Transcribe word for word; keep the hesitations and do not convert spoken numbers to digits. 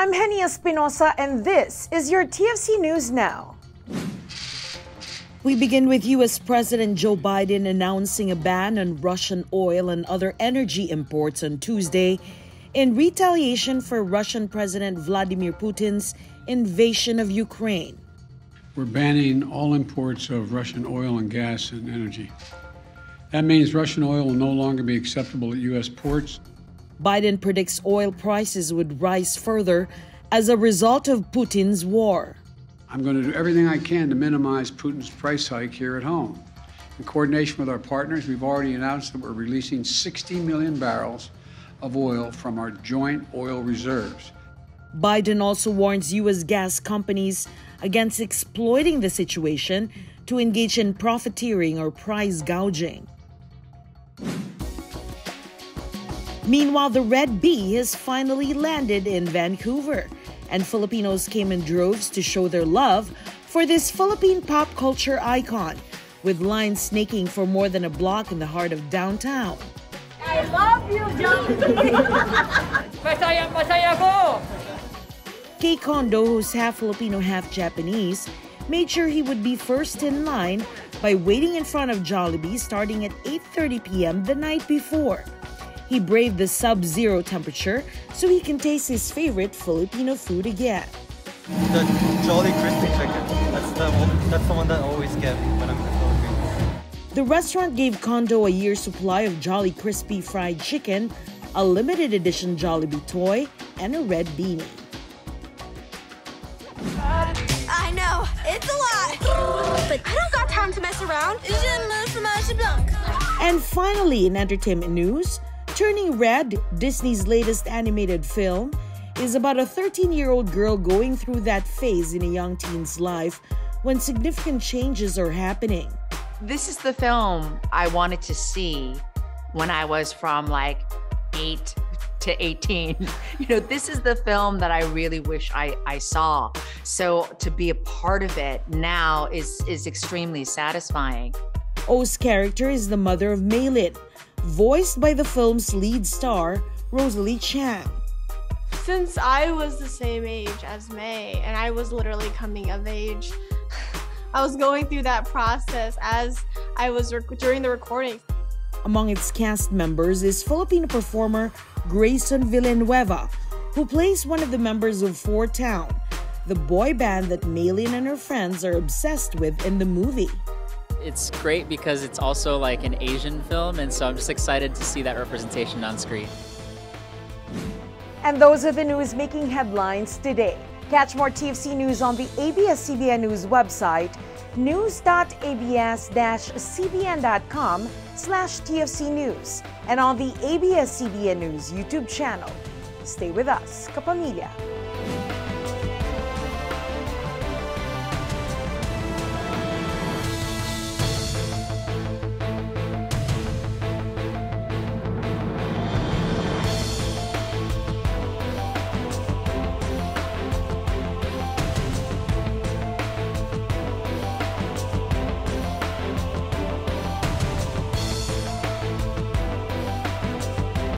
I'm Henny Espinosa, and this is your T F C News Now. We begin with U S President Joe Biden announcing a ban on Russian oil and other energy imports on Tuesday in retaliation for Russian President Vladimir Putin's invasion of Ukraine. We're banning all imports of Russian oil and gas and energy. That means Russian oil will no longer be acceptable at U S ports. Biden predicts oil prices would rise further as a result of Putin's war. I'm going to do everything I can to minimize Putin's price hike here at home. In coordination with our partners, we've already announced that we're releasing sixty million barrels of oil from our joint oil reserves. Biden also warns U S gas companies against exploiting the situation to engage in profiteering or price gouging. Meanwhile, the Red Bee has finally landed in Vancouver, and Filipinos came in droves to show their love for this Philippine pop culture icon, with lines snaking for more than a block in the heart of downtown. I love you, Jollibee! Masaya, masaya ko! Kei Kondo, who's half Filipino, half Japanese, made sure he would be first in line by waiting in front of Jollibee starting at eight thirty p m the night before. He braved the sub-zero temperature so he can taste his favorite Filipino food again. The Jolly Crispy chicken. That's the, that's the one that I always get when I'm in the Philippines. The restaurant gave Kondo a year's supply of Jolly Crispy fried chicken, a limited edition Jollibee toy, and a red beanie. I know, it's a lot. But I don't got time to mess around. And finally, in entertainment news, Turning Red, Disney's latest animated film, is about a thirteen-year-old girl going through that phase in a young teen's life when significant changes are happening. This is the film I wanted to see when I was from like eight to eighteen. You know, this is the film that I really wish I, I saw. So to be a part of it now is, is extremely satisfying. O's character is the mother of Meilin, voiced by the film's lead star, Rosalie Chan. Since I was the same age as May, and I was literally coming of age, I was going through that process as I was during the recording. Among its cast members is Filipino performer Grayson Villanueva, who plays one of the members of four town, the boy band that Meilin and her friends are obsessed with in the movie. It's great because it's also like an Asian film, and so I'm just excited to see that representation on screen. And those are the news making headlines today. Catch more T F C News on the A B S C B N News website, news dot A B S dash C B N dot com slash T F C News, and on the A B S C B N News YouTube channel. Stay with us, Kapamilya.